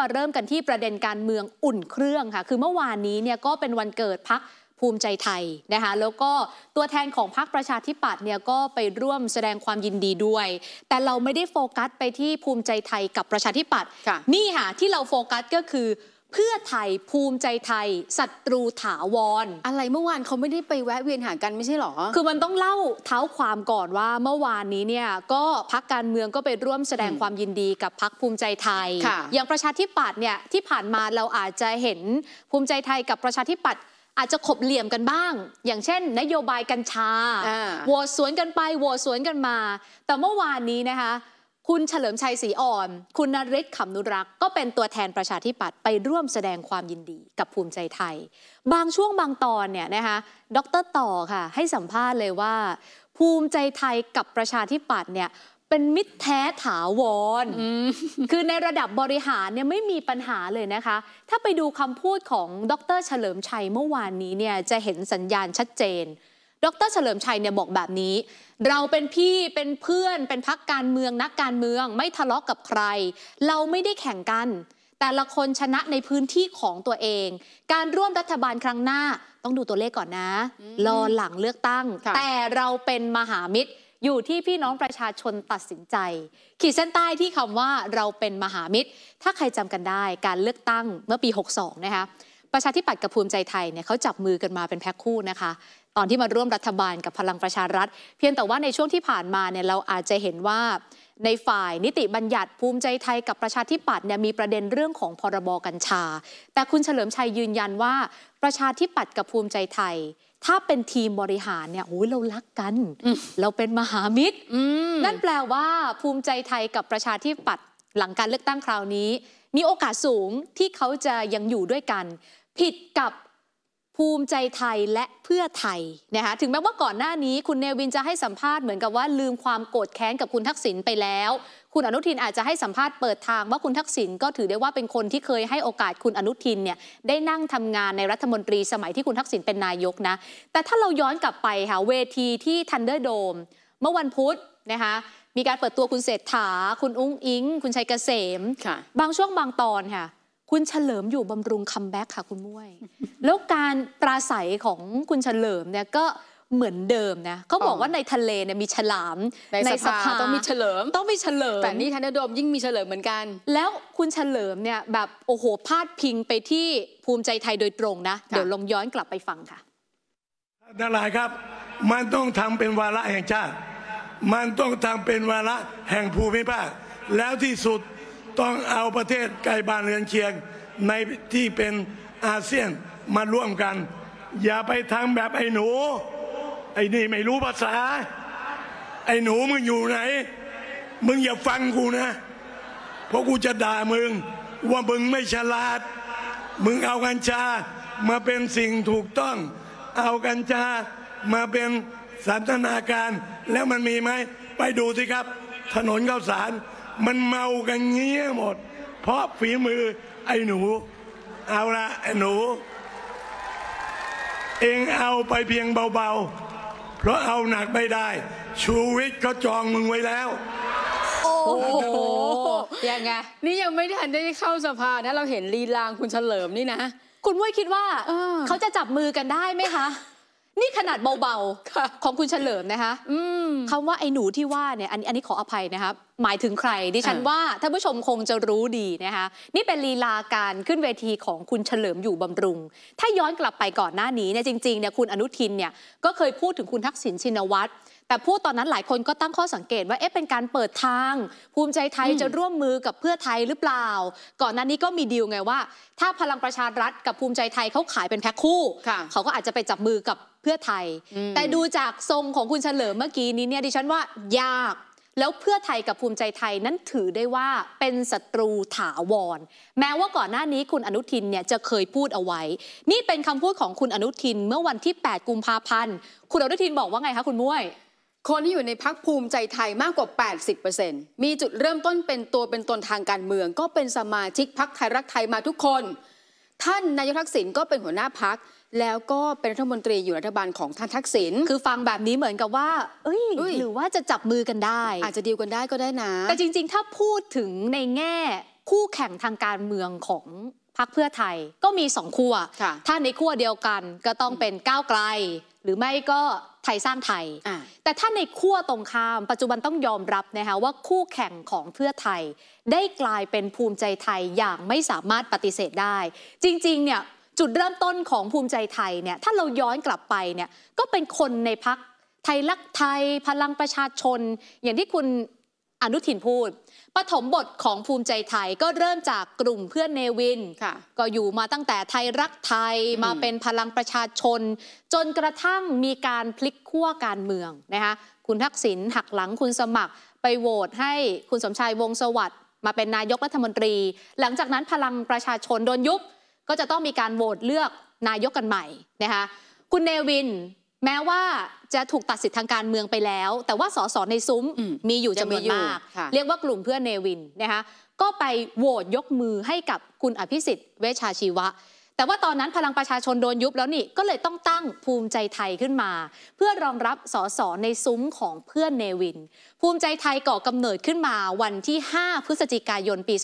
มาเริ่มกันที่ประเด็นการเมืองอุ่นเครื่องค่ะคือเมื่อวานนี้เนี่ยก็เป็นวันเกิดพรรคภูมิใจไทยนะคะแล้วก็ตัวแทนของพรรคประชาธิปัตย์เนี่ยก็ไปร่วมแสดงความยินดีด้วยแต่เราไม่ได้โฟกัสไปที่ภูมิใจไทยกับประชาธิปัตย์นี่ค่ะที่เราโฟกัสก็คือเพื่อไทยภูมิใจไทยศัตรูถาวร อะไรเมื่อวานเขาไม่ได้ไปแวะเวียนหากันไม่ใช่หรอคือมันต้องเล่าเท้าความก่อนว่าเมื่อวานนี้เนี่ยก็พรรคการเมืองก็ไปร่วมแสดงความยินดีกับพรรคภูมิใจไทยอย่างประชาธิปัตย์เนี่ยที่ผ่านมาเราอาจจะเห็นภูมิใจไทยกับประชาธิปัตย์อาจจะขบเหลี่ยมกันบ้างอย่างเช่นนโยบายกัญชาโหวตสวนกันไปโหวตสวนกันมาแต่เมื่อวานนี้นะคะคุณเฉลิมชัยศรีอ่อนคุณนฤทธิ์ขำนุรักษ์ก็เป็นตัวแทนประชาธิปัตย์ไปร่วมแสดงความยินดีกับภูมิใจไทยบางช่วงบางตอนเนี่ยนะคะดร.ต่อค่ะให้สัมภาษณ์เลยว่าภูมิใจไทยกับประชาธิปัตย์เนี่ยเป็นมิตรแท้ถาวร คือในระดับบริหารเนี่ยไม่มีปัญหาเลยนะคะถ้าไปดูคำพูดของดร.เฉลิมชัยเมื่อวานนี้เนี่ยจะเห็นสัญญาณชัดเจนดร.เฉลิมชัยเนี่ยบอกแบบนี้เราเป็นพี่เป็นเพื่อนเป็นพรรคการเมืองนักการเมืองไม่ทะเลาะกับใครเราไม่ได้แข่งกันแต่ละคนชนะในพื้นที่ของตัวเองการร่วมรัฐบาลครั้งหน้าต้องดูตัวเลขก่อนนะรอหลังเลือกตั้งแต่เราเป็นมหามิตรอยู่ที่พี่น้องประชาชนตัดสินใจขีดเส้นใต้ที่คำว่าเราเป็นมหามิตรถ้าใครจำกันได้การเลือกตั้งเมื่อปี62นะคะประชาธิปัตย์กับภูมิใจไทยเนี่ยเขาจับมือกันมาเป็นแพ็คคู่นะคะตอนที่มาร่วมรัฐบาลกับพลังประชารัฐเพียงแต่ว่าในช่วงที่ผ่านมาเนี่ยเราอาจจะเห็นว่าในฝ่ายนิติบัญญัติภูมิใจไทยกับประชาธิปัตย์เนี่ยมีประเด็นเรื่องของพรบกัญชาแต่คุณเฉลิมชัยยืนยันว่าประชาธิปัตย์กับภูมิใจไทยถ้าเป็นทีมบริหารเนี่ยโอ้ยเรารักกันเราเป็นมหามิตรนั่นแปลว่าภูมิใจไทยกับประชาธิปัตย์หลังการเลือกตั้งคราวนี้มีโอกาสสูงที่เขาจะยังอยู่ด้วยกันผิดกับภูมิใจไทยและเพื่อไทยนะคะถึงแม้ว่าก่อนหน้านี้คุณเนวินจะให้สัมภาษณ์เหมือนกับว่าลืมความโกรธแค้นกับคุณทักษิณไปแล้วคุณอนุทินอาจจะให้สัมภาษณ์เปิดทางว่าคุณทักษิณก็ถือได้ว่าเป็นคนที่เคยให้โอกาสคุณอนุทินเนี่ยได้นั่งทำงานในรัฐมนตรีสมัยที่คุณทักษิณเป็นนายกนะแต่ถ้าเราย้อนกลับไปค่ะเวทีที่ทันเดอร์โดมเมื่อวันพุธนะคะมีการเปิดตัวคุณเศรษฐาคุณอุ้งอิงคุณชัยเกษมบางช่วงบางตอนค่ะคุณเฉลิมอยู่บำรุงคัมแบ็กค่ะคุณมุ้ยแล้วการปราศัยของคุณเฉลิมเนี่ยก็เหมือนเดิมนะเขาบอกว่าในทะเลเนี่ยมีฉลามในสภาต้องมีเฉลิมแต่นี่ทันเดอร์โดมยิ่งมีเฉลิมเหมือนกันแล้วคุณเฉลิมเนี่ยแบบโอ้โหพาดพิงไปที่ภูมิใจไทยโดยตรงนะเดี๋ยวลองย้อนกลับไปฟังค่ะท่านหลายครับมันต้องทำเป็นวาระแห่งชาติมันต้องทำเป็นวาระแห่งภูมิภาคแล้วที่สุดต้องเอาประเทศไกลบ้านเรือนเคียงในที่เป็นอาเซียนมาร่วมกันอย่าไปทางแบบไอ้หนูไอ้นี่ไม่รู้ภาษาไอ้หนูมึงอยู่ไหนมึงอย่าฟังกูนะเพราะกูจะด่ามึงว่ามึงไม่ฉลาดมึงเอากัญชามาเป็นสิ่งถูกต้องเอากัญชามาเป็นสันทนาการแล้วมันมีไหมไปดูสิครับถนนข้าวสารมันเมากันเงี้ยหมดเพราะฝีมือไอ้หนูเอาละไอ้หนูเองเอาไปเพียงเบาๆเพราะเอาหนักไม่ได้ชูวิทย์ก็จองมึงไว้แล้วโอ้โหยังไงนี่ยังไม่ทันได้เข้าสภานะเราเห็นลีลาคุณเฉลิมนี่นะคุณมุ้ยคิดว่าเขาจะจับมือกันได้ไหมคะนี่ขนาดเบาๆของคุณเฉลิมนะคะคำว่าไอ้หนูที่ว่าเนี่ยอันนี้ขออภัยนะคะหมายถึงใครดิฉันว่าท่านผู้ชมคงจะรู้ดีนะคะนี่เป็นลีลาการขึ้นเวทีของคุณเฉลิมอยู่บำรุงถ้าย้อนกลับไปก่อนหน้านี้เนี่ยจริงๆเนี่ยคุณอนุทินเนี่ยก็เคยพูดถึงคุณทักษิณชินวัตรแต่พูดตอนนั้นหลายคนก็ตั้งข้อสังเกตว่าเอ๊ะเป็นการเปิดทางภูมิใจไทยจะร่วมมือกับเพื่อไทยหรือเปล่าก่อนหน้านี้ก็มีดีลไงว่าถ้าพลังประชารัฐกับภูมิใจไทยเขาขายเป็นแพ็คคู่เขาก็อาจจะไปจับมือกับเพื่อไทยแต่ดูจากทรงของคุณเฉลิมเมื่อกี้นี้เนี่ยดิฉันว่ายากแล้วเพื่อไทยกับภูมิใจไทยนั้นถือได้ว่าเป็นศัตรูถาวรแม้ว่าก่อนหน้านี้คุณอนุทินเนี่ยจะเคยพูดเอาไว้นี่เป็นคำพูดของคุณอนุทินเมื่อวันที่8กุมภาพันธ์คุณอนุทินบอกว่าไงคะคุณมุ้ยคนที่อยู่ในพรรคภูมิใจไทยมากกว่า 80% มีจุดเริ่มต้นเป็นตัวเป็นตนทางการเมืองก็เป็นสมาชิกพรรคไทยรักไทยมาทุกคนท่านนายกทักษิณก็เป็นหัวหน้าพรรคแล้วก็เป็นรัฐมนตรีอยู่รัฐบาลของท่านทักษิณคือฟังแบบนี้เหมือนกับว่าเอ้ยหรือว่าจะจับมือกันได้อาจจะดีลกันได้ก็ได้นะแต่จริงๆถ้าพูดถึงในแง่ คู่แข่งทางการเมืองของพรรคเพื่อไทยก็มีสองขั้วถ้าในขั้วเดียวกันก็ต้องเป็นก้าวไกลหรือไม่ก็ไทยสร้างไทยแต่ถ้าในขั้วตรงข้ามปัจจุบันต้องยอมรับนะคะว่าคู่แข่งของเพื่อไทยได้กลายเป็นภูมิใจไทยอย่างไม่สามารถปฏิเสธได้จริงๆเนี่ยจุดเริ่มต้นของภูมิใจไทยเนี่ยถ้าเราย้อนกลับไปเนี่ยก็เป็นคนในพรรคไทยรักไทยพลังประชาชนอย่างที่คุณอนุทินพูดปฐมบทของภูมิใจไทยก็เริ่มจากกลุ่มเพื่อนเนวินก็อยู่มาตั้งแต่ไทยรักไทยมาเป็นพลังประชาชนจนกระทั่งมีการพลิกขั้วการเมืองนะคะคุณทักษิณหักหลังคุณสมัครไปโหวตให้คุณสมชายวงศ์สวัสดิ์มาเป็นนายกรัฐมนตรีหลังจากนั้นพลังประชาชนโดนยุบก็จะต้องมีการโหวตเลือกนายกกันใหม่นะคะคุณเนวินแม้ว่าจะถูกตัดสิทธิ์ทางการเมืองไปแล้วแต่ว่าส.ส.ในซุ้มมีอยู่จำนวนมากเรียกว่ากลุ่มเพื่อนเนวินนะคะก็ไปโหวตยกมือให้กับคุณอภิสิทธิ์เวชชาชีวะแต่ว่าตอนนั้นพลังประชาชนโดนยุบแล้วนี่ก็เลยต้องตั้งภูมิใจไทยขึ้นมาเพื่อรองรับส.ส.ในซุ้มของเพื่อนเนวินภูมิใจไทยก่อกำเนิดขึ้นมาวันที่5พฤศจิกายนปี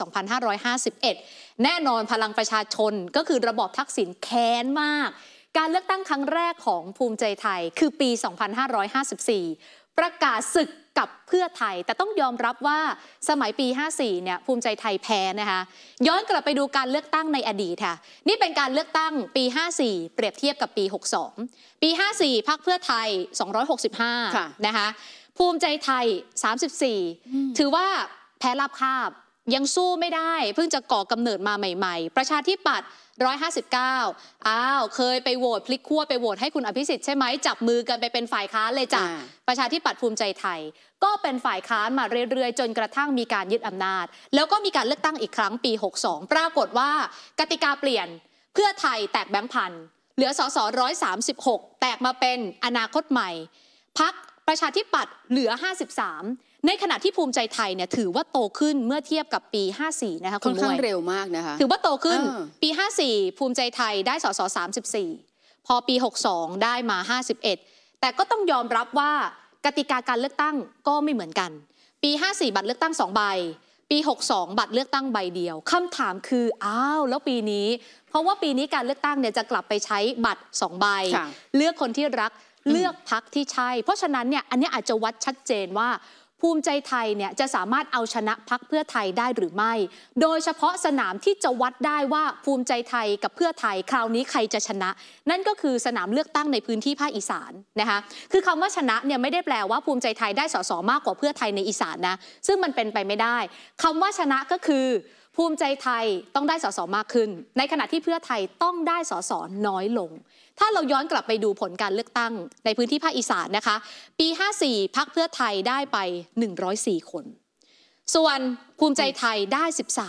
2551แน่นอนพลังประชาชนก็คือระบอบทักษิณแค้นมากการเลือกตั้งครั้งแรกของภูมิใจไทยคือปี 2554 ประกาศศึกกับเพื่อไทยแต่ต้องยอมรับว่าสมัยปี 54 เนี่ยภูมิใจไทยแพ้นะคะย้อนกลับไปดูการเลือกตั้งในอดีตค่ะนี่เป็นการเลือกตั้งปี 54 เปรียบเทียบกับปี 62 ปี 54 พรรคเพื่อไทย 265 นะคะภูมิใจไทย 34 ถือว่าแพ้ราบคาบยังสู้ไม่ได้เพิ่งจะก่อกำเนิดมาใหม่ๆประชาธิปัตย์159อ้าวเคยไปโหวตพลิกขั้วไปโหวตให้คุณอภิสิทธิ์ใช่ไหมจับมือกันไปเป็นฝ่ายค้านเลยจ้ะประชาธิปัตย์ภูมิใจไทยก็เป็นฝ่ายค้านมาเรื่อยๆจนกระทั่งมีการยึดอำนาจแล้วก็มีการเลือกตั้งอีกครั้งปี62ปรากฏว่ากติกาเปลี่ยนเพื่อไทยแตกแบงค์พันเหลือส.ส.136แตกมาเป็นอนาคตใหม่พรรคประชาธิปัตย์เหลือ53ในขณะที่ภูมิใจไทยเนี่ยถือว่าโตขึ้นเมื่อเทียบกับปี 54 นะคะคุณมวยค่อนข้างเร็วมากนะคะถือว่าโตขึ้นปี 54 ภูมิใจไทยได้ส.ส. 34พอปี 62 ได้มา 51แต่ก็ต้องยอมรับว่ากติกาการเลือกตั้งก็ไม่เหมือนกันปี 54 บัตรเลือกตั้ง2ใบปี 62 บัตรเลือกตั้งใบเดียวคำถามคืออ้าวแล้วปีนี้เพราะว่าปีนี้การเลือกตั้งเนี่ยจะกลับไปใช้บัตร2ใบเลือกคนที่รักเลือกพรรคที่ใช่เพราะฉะนั้นเนี่ยอันนี้อาจจะวัดชัดเจนว่าภูมิใจไทยเนี่ยจะสามารถเอาชนะพรรคเพื่อไทยได้หรือไม่โดยเฉพาะสนามที่จะวัดได้ว่าภูมิใจไทยกับเพื่อไทยคราวนี้ใครจะชนะนั่นก็คือสนามเลือกตั้งในพื้นที่ภาคอีสานนะคะคือคำว่าชนะเนี่ยไม่ได้แปลว่าภูมิใจไทยได้ส.ส.มากกว่าเพื่อไทยในอีสานนะซึ่งมันเป็นไปไม่ได้คำว่าชนะก็คือภูมิใจไทยต้องได้ส.ส.มากขึ้นในขณะที่เพื่อไทยต้องได้ส.ส.น้อยลงถ้าเราย้อนกลับไปดูผลการเลือกตั้งในพื้นที่ภาคอีสานนะคะปี54พรรคเพื่อไทยได้ไป104คนส่วนภูมิใจไทยได้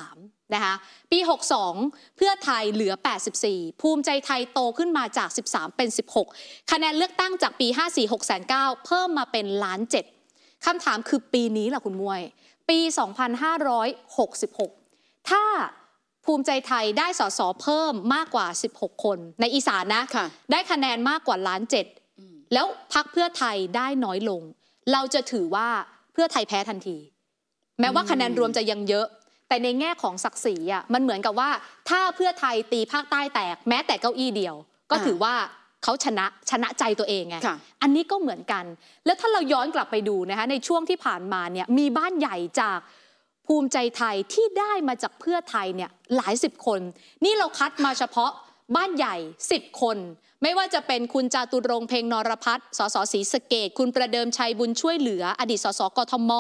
13นะคะปี62เพื่อไทยเหลือ84ภูมิใจไทยโตขึ้นมาจาก13เป็น16คะแนนเลือกตั้งจากปี54 609เพิ่มมาเป็น1,700,000คำถามคือปีนี้ล่ะคุณมวยปี 2566ถ้าภูมิใจไทยได้ส.ส.เพิ่มมากกว่า16คนในอีสานนะได้คะแนนมากกว่า1,700,000แล้วพรรคเพื่อไทยได้น้อยลงเราจะถือว่าเพื่อไทยแพ้ทันทีแม้ว่าคะแนนรวมจะยังเยอะแต่ในแง่ของศักดิ์ศรีอ่ะมันเหมือนกับว่าถ้าเพื่อไทยตีภาคใต้แตกแม้แต่เก้าอี้เดียวก็ถือว่าเขาชนะใจตัวเองไงอันนี้ก็เหมือนกันแล้วถ้าเราย้อนกลับไปดูนะคะในช่วงที่ผ่านมาเนี่ยมีบ้านใหญ่จากภูมิใจไทยที่ได้มาจากเพื่อไทยเนี่ยหลายสิบคนนี่เราคัดมาเฉพาะบ้านใหญ่10คนไม่ว่าจะเป็นคุณจาตุรงค์เพ็งนรพัฒน์สสศรีสะเกษคุณประเดิมชัยบุญช่วยเหลืออดีตสสกทม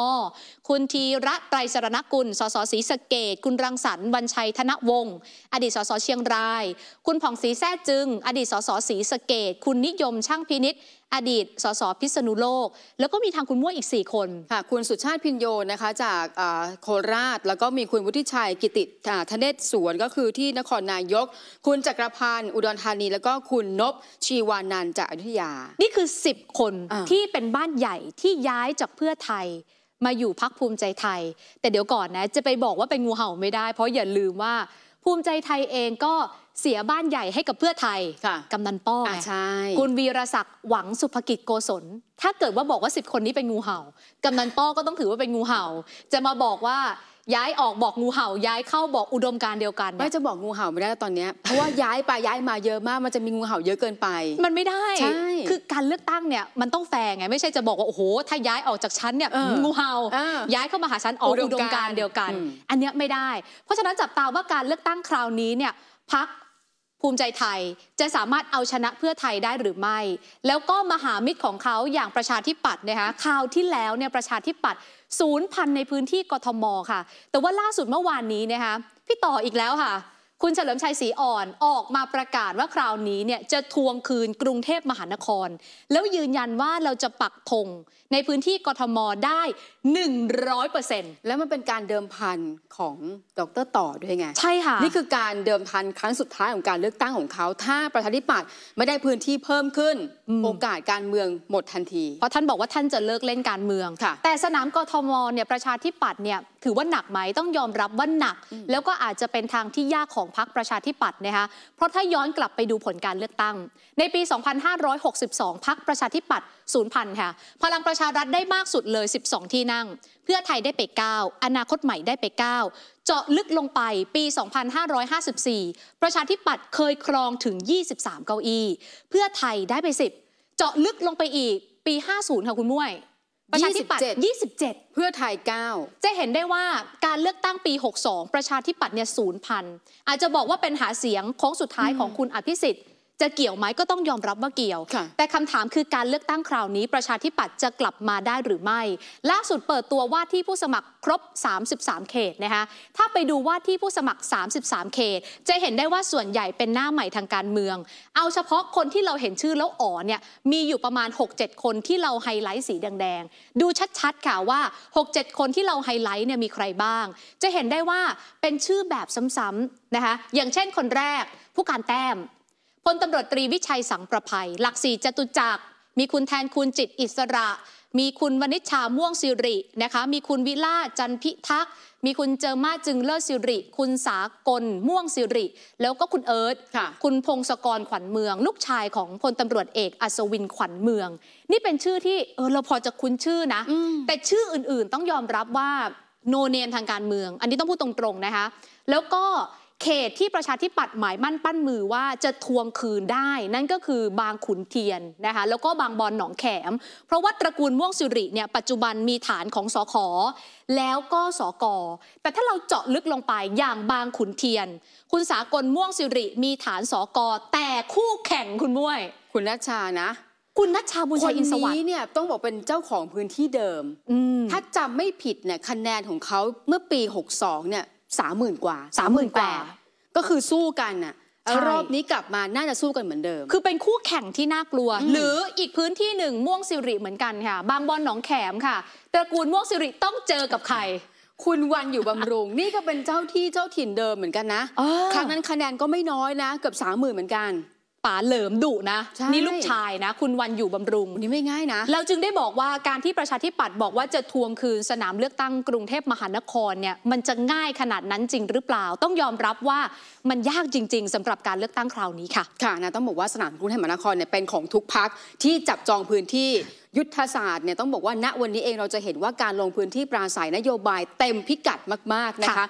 คุณธีระไตรสรณกุลสสศรีสะเกษคุณรังสรรค์วรรณชัยธนวงศ์อดีตสสเชียงรายคุณผ่องศรีแซ่จึงอดีตสสศรีสะเกษคุณนิยมช่างพินิจอดีตสสพิษณุโลกแล้วก็มีทางคุณมั่วอีก4คนค่ะคุณสุชาติพินโยนะคะจากโคราชแล้วก็มีคุณวุฒิชัยกิติธเนศสวนก็คือที่นครนายกคุณจักรพันธ์อุดรธานีแล้วก็คุณนพชีวานันท์จากอยุธยานี่คือ10คนที่เป็นบ้านใหญ่ที่ย้ายจากเพื่อไทยมาอยู่พรรคภูมิใจไทยแต่เดี๋ยวก่อนนะจะไปบอกว่าเป็นงูเห่าไม่ได้เพราะอย่าลืมว่าภูมิใจไทยเองก็เสียบ้านใหญ่ให้กับเพื่อไทยกำนันป้อมคุณวีรศักดิ์หวังสุภกิจโกศลถ้าเกิดว่าบอกว่า10คนนี้เป็นงูเห่ากำนันป้อก็ต้องถือว่าเป็นงูเห่าจะมาบอกว่า ย้ายออกบอกงูเห่าย้ายเข้าบอกอุดมการเดียวกันไม่จะบอกงูเห่าไม่ได้ตอนนี้เพราะว่าย้ายไปย้ายมาเยอะมากมันจะมีงูเห่าเยอะเกินไปมันไม่ได้ใช่คือการเลือกตั้งเนี่ยมันต้องแฟร์ไงไม่ใช่จะบอกว่าโอ้โหถ้าย้ายออกจากชั้นเนี่ยงูเห่าย้ายเข้ามาหาชั้นออกอุดมการเดียวกันอันนี้ไม่ได้เพราะฉะนั้นจับตาว่าการเลือกตั้งคราวนี้เนี่ยพรรคภูมิใจไทยจะสามารถเอาชนะเพื่อไทยได้หรือไม่แล้วก็มหามิตรของเขาอย่างประชาธิปัตย์นะคะคราวที่แล้วเนี่ยประชาธิปัตย์0,000ในพื้นที่กทมค่ะแต่ว่าล่าสุดเมื่อวานนี้นะคะพี่ต่ออีกแล้วค่ะคุณเฉลิมชัยศรีอ่อนออกมาประกาศว่าคราวนี้เนี่ยจะทวงคืนกรุงเทพมหานครแล้วยืนยันว่าเราจะปักธงในพื้นที่กทมได้ 100% แล้วมันเป็นการเดิมพันของดร.ต่อด้วยไงใช่ค่ะนี่คือการเดิมพันครั้งสุดท้ายของการเลือกตั้งของเขาถ้าประชาธิปัตย์ไม่ได้พื้นที่เพิ่มขึ้นโอกาสการเมืองหมดทันทีเพราะท่านบอกว่าท่านจะเลิกเล่นการเมืองแต่สนามกทมเนี่ยประชาธิปัตย์เนี่ยถือว่าหนักไหมต้องยอมรับว่าหนักแล้วก็อาจจะเป็นทางที่ยากของพรรคประชาธิปัตย์นะคะเพราะถ้าย้อนกลับไปดูผลการเลือกตั้งในปี 2562 พรรคประชาธิปัตย์ 0,000 ค่ะพลังประชารัฐได้มากสุดเลย12ที่นั่งเพื่อไทยได้ไป9อนาคตใหม่ได้ไป9เจาะลึกลงไปปี 2554 ประชาธิปัตย์เคยครองถึง23เก้าอี้เพื่อไทยได้ไป10เจาะลึกลงไปอีกปี 50 ค่ะคุณมุ้ยประชาธิปัตย์27เพื่อไทย9จะเห็นได้ว่าการเลือกตั้งปี62ประชาธิปัตย์เนี่ย 0,000 อาจจะบอกว่าเป็นหาเสียงโค้งสุดท้ายของคุณอภิสิทธิ์จะเกี่ยวไหมก็ต้องยอมรับว่าเกี่ยวแต่คำถามคือการเลือกตั้งคราวนี้ประชาธิปัตย์จะกลับมาได้หรือไม่ล่าสุดเปิดตัวว่าที่ผู้สมัครครบ33เขตนะคะถ้าไปดูว่าที่ผู้สมัคร33เขตจะเห็นได้ว่าส่วนใหญ่เป็นหน้าใหม่ทางการเมืองเอาเฉพาะคนที่เราเห็นชื่อแล้วอ๋อเนี่ยมีอยู่ประมาณ 6-7 คนที่เราไฮไลท์สีแดงๆดูชัดๆค่ะว่า 6-7 คนที่เราไฮไลท์เนี่ยมีใครบ้างจะเห็นได้ว่าเป็นชื่อแบบซ้ำๆนะคะอย่างเช่นคนแรกผู้การแต้มพลตำรวจตรีวิชัยสังประภัยหลักสี่จตุจักรมีคุณแทนคุณจิตอิสระมีคุณวณิชชาม่วงสิรินะคะมีคุณวิลาจันพิทักษ์มีคุณเจอมาจึงเลิศสิริคุณสากลม่วงสิริแล้วก็คุณเอิร์ธคุณพงศกรขวัญเมืองลูกชายของพลตำรวจเอกอัศวินขวัญเมืองนี่เป็นชื่อที่เราพอจะคุ้นชื่อนะแต่ชื่ออื่นๆต้องยอมรับว่าโนเนมทางการเมืองอันนี้ต้องพูดตรงๆนะคะแล้วก็เขตที่ประชาธิปัตย์หมายมั่นปั้นมือว่าจะทวงคืนได้นั่นก็คือบางขุนเทียนนะคะแล้วก็บางบอนหนองแขมเพราะว่าตระกูลม่วงสิริเนี่ยปัจจุบันมีฐานของสข.แล้วก็สก.แต่ถ้าเราเจาะลึกลงไปอย่างบางขุนเทียนคุณสากลม่วงสิริมีฐานสก.แต่คู่แข่งคุณมุ้ยคุณนัชชานะคุณนัชชาบุญชัยอินสวัสดิ์คนนี้เนี่ยต้องบอกเป็นเจ้าของพื้นที่เดิมถ้าจำไม่ผิดเนี่ยคะแนนของเขาเมื่อปี62เนี่ย30,000 กว่าก็คือสู้กันน่ะรอบนี้กลับมาน่าจะสู้กันเหมือนเดิมคือเป็นคู่แข่งที่น่ากลัวหรืออีกพื้นที่หนึ่งม่วงสิริเหมือนกันค่ะบางบอนหนองแขมค่ะตระกูลม่วงสิริต้องเจอกับใครคุณวันอยู่บำรุงนี่ก็เป็นเจ้าที่เจ้าถิ่นเดิมเหมือนกันนะครั้งนั้นคะแนนก็ไม่น้อยนะเกือบ30,000เหมือนกันป๋าเหลิมดุนะนี่ลูกชายนะคุณวันอยู่บำรุงนี่ไม่ง่ายนะเราจึงได้บอกว่าการที่ประชาธิปัตย์บอกว่าจะทวงคืนสนามเลือกตั้งกรุงเทพมหานครเนี่ยมันจะง่ายขนาดนั้นจริงหรือเปล่าต้องยอมรับว่ามันยากจริงๆสำหรับการเลือกตั้งคราวนี้ค่ะค่ะนะต้องบอกว่าสนามกรุงเทพมหานครเนี่ยเป็นของทุกพรรคที่จับจองพื้นที่ยุทธศาสตร์เนี่ยต้องบอกว่าณวันนี้เองเราจะเห็นว่าการลงพื้นที่ปราศัยนโยบายเต็มพิกัดมากๆนะคะ